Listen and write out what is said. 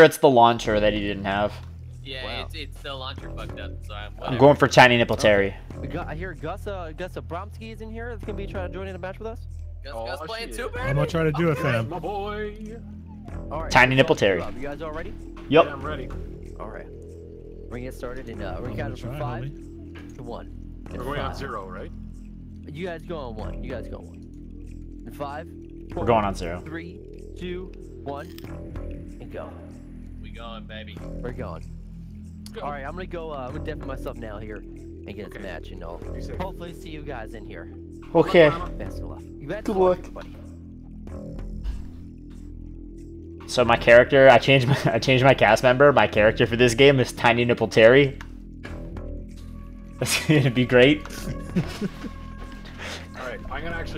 It's the launcher that he didn't have. Yeah, wow. It's the launcher fucked up. So I'm going for Tiny Nipple Terry. I hear Gus Abromsky is in here. That's gonna be trying to join in a match with us. Gus playing too, baby. I'm gonna try to do it, fam. My boy. All right. Tiny Nipple Terry. You guys all ready? Yep. Yeah, I'm ready. All right. We're gonna get started in we're counting from 5 to 1. We're going on 0, right? You guys go on 1. You guys go on 1. In 5. Four, we're going on 0. 3, 2, 1, and go. Going, baby. We're going. Go. All right, I'm gonna go. I'm gonna dip myself now here and get this match, and I'll hopefully see you guys in here. Okay. Best of luck. Good luck, everybody. So my character, I changed my cast member. My character for this game is Tiny Nipple Terry. That's gonna be great. All right, I'm gonna actually.